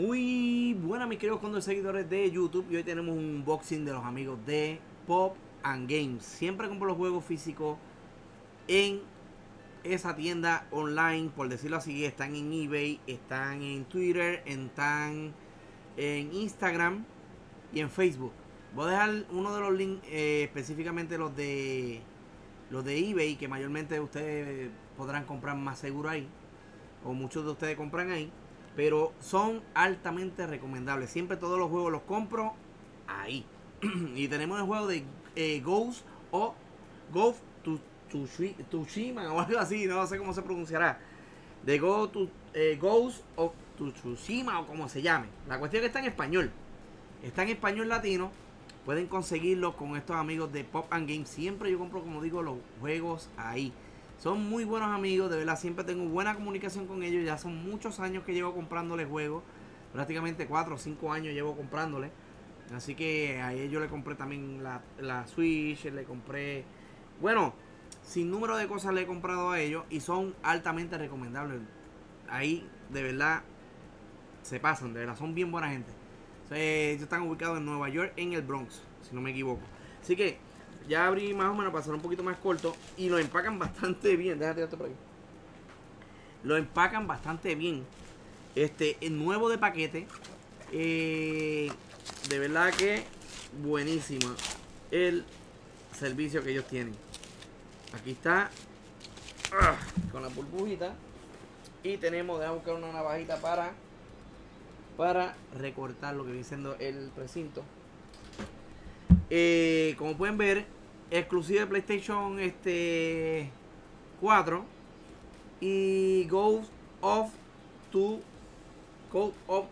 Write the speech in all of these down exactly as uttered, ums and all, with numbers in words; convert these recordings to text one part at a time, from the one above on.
Muy buenas, mis queridos Condor seguidores de YouTube, y hoy tenemos un unboxing de los amigos de Pop and Games. Siempre compro los juegos físicos en esa tienda online, por decirlo así. Están en eBay, están en Twitter, están en Instagram y en Facebook. Voy a dejar uno de los links, eh, específicamente los de los de eBay, que mayormente ustedes podrán comprar más seguro ahí, o muchos de ustedes compran ahí, pero son altamente recomendables. Siempre todos los juegos los compro ahí. Y tenemos el juego de eh, Ghost o Ghost of Tsushima, o algo así, no sé cómo se pronunciará, de Ghost, eh, Ghost of Tsushima, o como se llame. La cuestión es que está en español, está en español latino. Pueden conseguirlo con estos amigos de Pop and Games. Siempre yo compro, como digo, los juegos ahí. Son muy buenos amigos, de verdad. Siempre tengo buena comunicación con ellos. Ya son muchos años que llevo comprándoles juegos. Prácticamente cuatro o cinco años llevo comprándoles. Así que a ellos le compré también la, la Switch. Le compré... Bueno, sin número de cosas le he comprado a ellos. Y son altamente recomendables. Ahí, de verdad, se pasan. De verdad, son bien buena gente. Eh, ellos están ubicados en Nueva York, en el Bronx, si no me equivoco. Así que ya abrí más o menos para hacer un poquito más corto. Y lo empacan bastante bien. Déjate esto por aquí. Lo empacan bastante bien. Este, el nuevo de paquete. Eh, de verdad que buenísimo el servicio que ellos tienen. Aquí está. ¡Ah! Con la burbujita. Y tenemos, déjame buscar una navajita para... para recortar lo que viene siendo el recinto. Eh, como pueden ver, exclusivo de PlayStation este, cuatro. Y Ghost of to Ghost of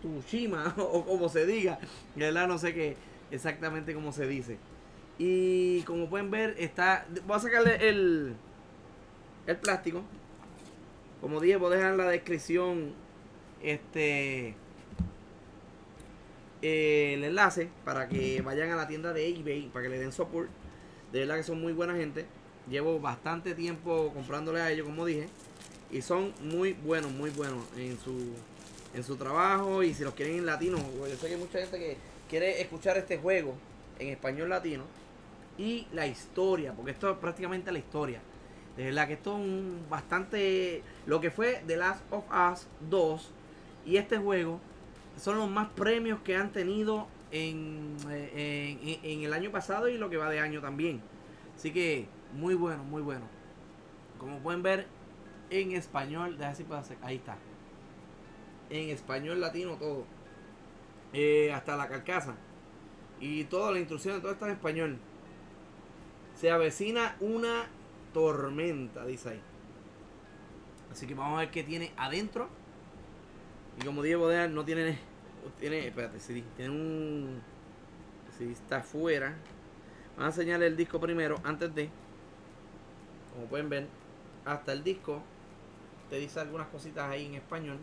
Tsushima, o como se diga, de verdad no sé qué exactamente cómo se dice. Y como pueden ver, está... Voy a sacarle el, el plástico. Como dije, voy a dejar en la descripción este eh, el enlace para que vayan a la tienda de eBay, para que le den support. De verdad que son muy buena gente. Llevo bastante tiempo comprándole a ellos, como dije, y son muy buenos, muy buenos en su en su trabajo. Y si los quieren en latino, yo sé que hay mucha gente que quiere escuchar este juego en español latino y la historia, porque esto es prácticamente la historia. De verdad que esto es un bastante... Lo que fue The Last of Us dos y este juego son los más premios que han tenido en, en, en el año pasado y lo que va de año también. Así que muy bueno, muy bueno. Como pueden ver, en español, déjame si puedo hacer, ahí está, en español latino todo, eh, hasta la carcasa y toda la instrucción, todo está en español. Se avecina una tormenta, dice ahí. Así que vamos a ver qué tiene adentro. Y como dije, bodega no tiene, tiene, espérate, si tiene un, si está afuera. Van a enseñarle el disco primero, antes de, como pueden ver, hasta el disco te dice algunas cositas ahí en español.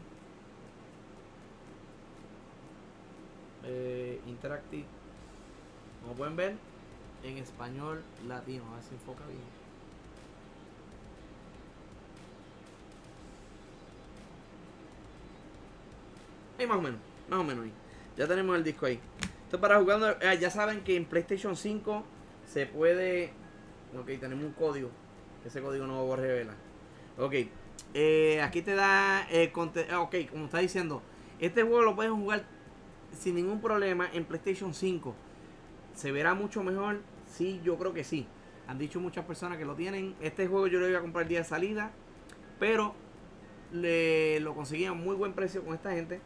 Eh, Interactive, como pueden ver, en español latino. A ver si enfoca bien. Ahí más o menos, más o menos ahí. Ya tenemos el disco ahí. Esto para jugando, eh, ya saben que en PlayStation cinco se puede... Ok, tenemos un código. Ese código no lo revela. Ok, eh, aquí te da... Eh, ok, como está diciendo, este juego lo puedes jugar sin ningún problema en PlayStation cinco. ¿Se verá mucho mejor? Sí, yo creo que sí. Han dicho muchas personas que lo tienen. Este juego yo lo iba a comprar el día de salida, pero le, lo conseguí a muy buen precio con esta gente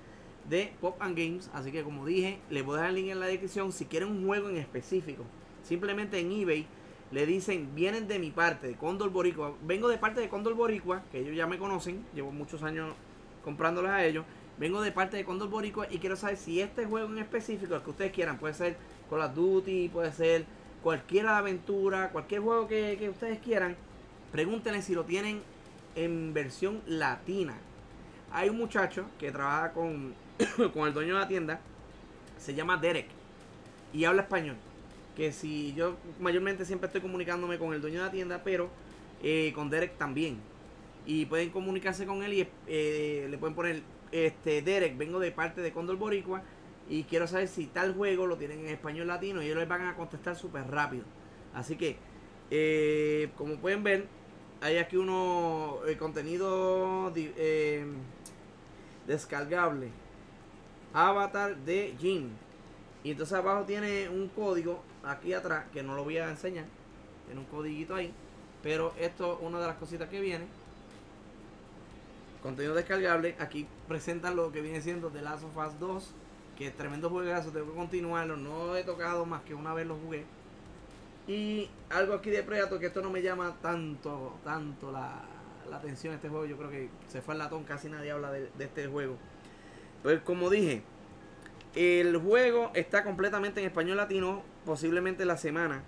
de Pop and Games. Así que, como dije, les voy a dejar el link en la descripción. Si quieren un juego en específico, simplemente en eBay le dicen: vienen de mi parte, de Condor Boricua. Vengo de parte de Condor Boricua, que ellos ya me conocen, llevo muchos años comprándoles a ellos. Vengo de parte de Condor Boricua y quiero saber si este juego en específico, el que ustedes quieran, puede ser Call of Duty, puede ser cualquiera de aventura, cualquier juego que, que ustedes quieran, pregúntenle si lo tienen en versión latina. Hay un muchacho que trabaja con, con el dueño de la tienda, se llama Derek, y habla español. Que si yo mayormente siempre estoy comunicándome con el dueño de la tienda, pero eh, con Derek también. Y pueden comunicarse con él y eh, le pueden poner este Derek, vengo de parte de Condor Boricua y quiero saber si tal juego lo tienen en español latino, y ellos les van a contestar súper rápido. Así que, eh, como pueden ver, hay aquí uno eh, contenido eh, descargable, avatar de Jim, y entonces abajo tiene un código aquí atrás que no lo voy a enseñar, tiene un codiguito ahí, pero esto es una de las cositas que viene. Contenido descargable, aquí presentan lo que viene siendo The Last of Us dos, que es tremendo juegazo, tengo que continuarlo, no he tocado más que una vez lo jugué. Y algo aquí de Predator, que esto no me llama tanto, tanto la, la atención este juego, yo creo que se fue al latón, casi nadie habla de, de este juego. Pues como dije, el juego está completamente en español latino, posiblemente la semana,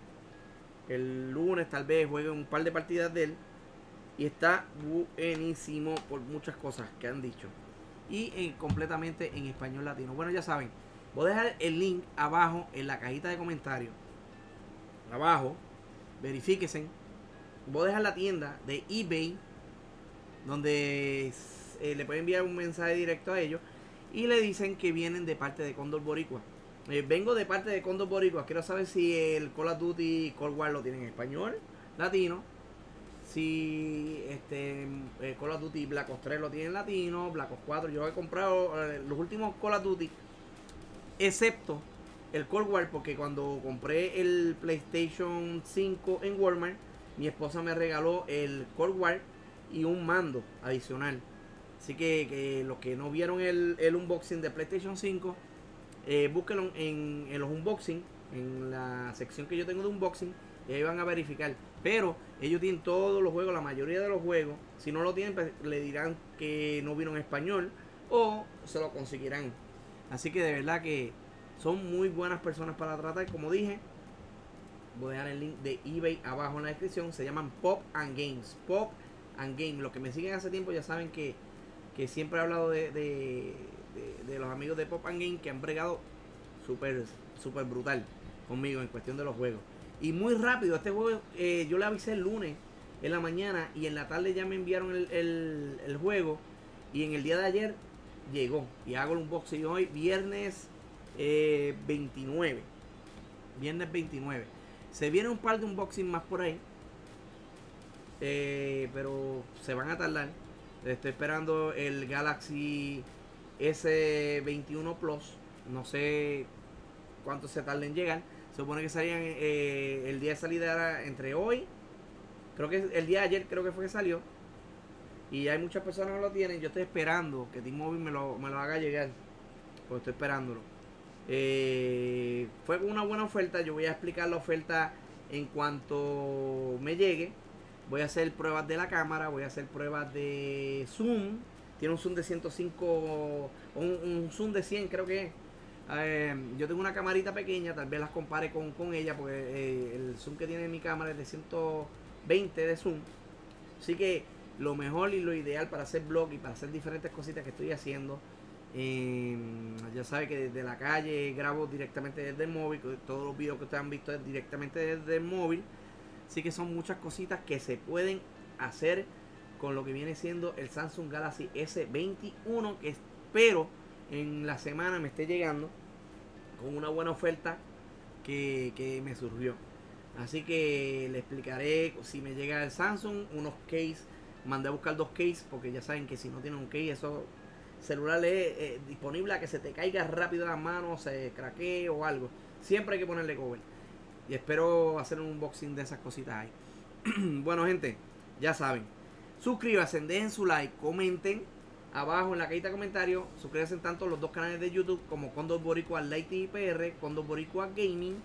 el lunes tal vez juegue un par de partidas de él. Y está buenísimo por muchas cosas que han dicho. Y en, completamente en español latino. Bueno, ya saben, voy a dejar el link abajo en la cajita de comentarios. Abajo, verifíquense. Voy a dejar la tienda de eBay, donde eh, le pueden enviar un mensaje directo a ellos. Y le dicen que vienen de parte de Condor Boricua. Eh, vengo de parte de Condor Boricua. Quiero saber si el Call of Duty, Cold War lo tienen en español latino. Si este eh, Call of Duty Black Ops tres lo tiene en latino, Black Ops cuatro, yo he comprado eh, los últimos Call of Duty, excepto el Cold War, porque cuando compré el PlayStation cinco en Walmart, mi esposa me regaló el Cold War y un mando adicional. Así que, que los que no vieron el, el unboxing de PlayStation cinco, eh, búsquenlo en, en los unboxing, en la sección que yo tengo de unboxing. Y ahí van a verificar. Pero ellos tienen todos los juegos, la mayoría de los juegos. Si no lo tienen, pues le dirán que no vino en español, o se lo conseguirán. Así que de verdad que son muy buenas personas para tratar. Como dije, voy a dejar el link de eBay abajo en la descripción. Se llaman Pop and Games. Pop and Games. Los que me siguen hace tiempo ya saben que, que siempre he hablado de, de, de, de los amigos de Pop and Games, que han bregado súper super brutal conmigo en cuestión de los juegos. Y muy rápido, este juego eh, yo le avisé el lunes en la mañana y en la tarde ya me enviaron el, el, el juego. Y en el día de ayer llegó. Y hago el unboxing hoy, viernes eh, veintinueve. Viernes veintinueve. Se vienen un par de unboxing más por ahí. Eh, pero se van a tardar. Estoy esperando el Galaxy S veintiuno Plus. No sé cuánto se tarda en llegar. Se supone que salían eh, el día de salida era entre hoy. Creo que el día de ayer creo que fue que salió. Y hay muchas personas que lo tienen. Yo estoy esperando que T-Mobile me lo, me lo haga llegar. Pues estoy esperándolo. Eh, fue una buena oferta. Yo voy a explicar la oferta en cuanto me llegue. Voy a hacer pruebas de la cámara. Voy a hacer pruebas de zoom. Tiene un zoom de ciento cinco. Un, un zoom de cien creo que es. Eh, yo tengo una camarita pequeña, tal vez las compare con, con ella, porque eh, el zoom que tiene mi cámara es de ciento veinte de zoom. Así que lo mejor y lo ideal para hacer vlog y para hacer diferentes cositas que estoy haciendo, eh, ya sabe que desde la calle grabo directamente desde el móvil, todos los videos que ustedes han visto es directamente desde el móvil. Así que son muchas cositas que se pueden hacer con lo que viene siendo el Samsung Galaxy S veintiuno, que espero en la semana me esté llegando con una buena oferta que, que me surgió. Así que le explicaré si me llega el Samsung, unos case. Mandé a buscar dos case, porque ya saben que si no tienen un case, eso celular es eh, disponible a que se te caiga rápido las manos, se craquee o algo. Siempre hay que ponerle cover. Y espero hacer un unboxing de esas cositas ahí. Bueno, gente, ya saben. Suscríbanse, dejen su like, comenten abajo en la cajita de comentarios. Suscríbanse tanto a los dos canales de YouTube como Condor Boricua Light I P R, Condor Boricua Gaming,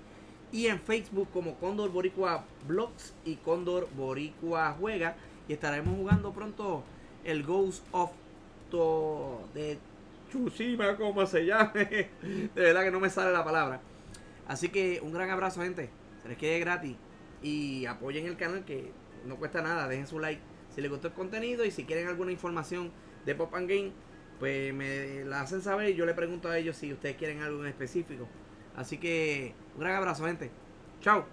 y en Facebook como Condor Boricua Blogs y Condor Boricua Juega. Y estaremos jugando pronto el Ghost of Tsushima, como se llame. De verdad que no me sale la palabra. Así que un gran abrazo, gente. Se les quede gratis. Y apoyen el canal, que no cuesta nada. Dejen su like si les gustó el contenido, y si quieren alguna información de Pop and Game, pues me la hacen saber y yo le pregunto a ellos si ustedes quieren algo en específico. Así que un gran abrazo, gente. Chao.